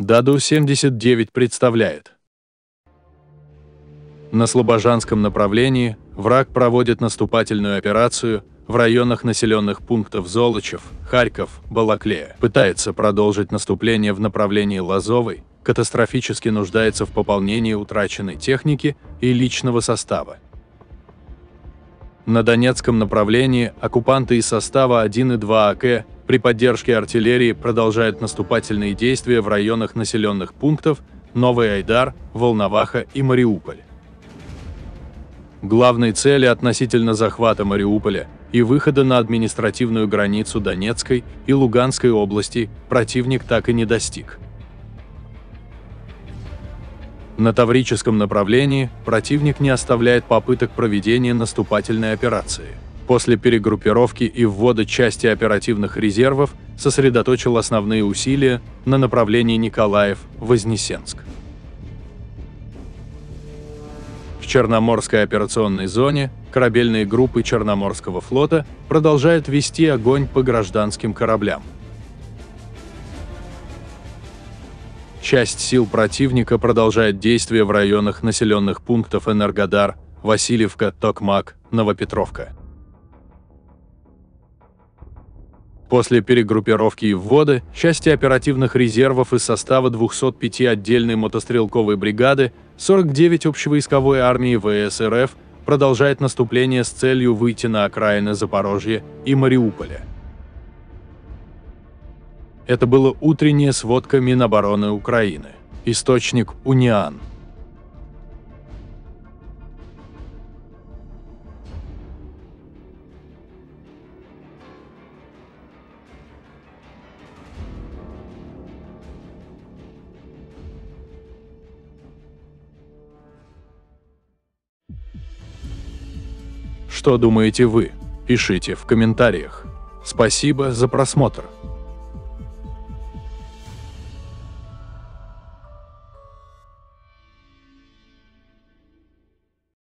ДАДУ-79 представляет. На Слобожанском направлении враг проводит наступательную операцию в районах населенных пунктов Золочев, Харьков, Балаклея. Пытается продолжить наступление в направлении Лозовой, катастрофически нуждается в пополнении утраченной техники и личного состава. На Донецком направлении оккупанты из состава 1 и 2 АК при поддержке артиллерии продолжают наступательные действия в районах населенных пунктов Новый Айдар, Волноваха и Мариуполь. Главные цели относительно захвата Мариуполя и выхода на административную границу Донецкой и Луганской областей противник так и не достиг. На Таврическом направлении противник не оставляет попыток проведения наступательной операции. После перегруппировки и ввода части оперативных резервов сосредоточил основные усилия на направлении Николаев-Вознесенск. В Черноморской операционной зоне корабельные группы Черноморского флота продолжают вести огонь по гражданским кораблям. Часть сил противника продолжает действия в районах населенных пунктов Энергодар, Васильевка, Токмак, Новопетровка. После перегруппировки и ввода части оперативных резервов из состава 205 отдельной мотострелковой бригады 49 общевойсковой армии ВС РФ продолжает наступление с целью выйти на окраины Запорожья и Мариуполя. Это была утренняя сводка Минобороны Украины. Источник УНИАН. Что думаете вы? Пишите в комментариях. Спасибо за просмотр.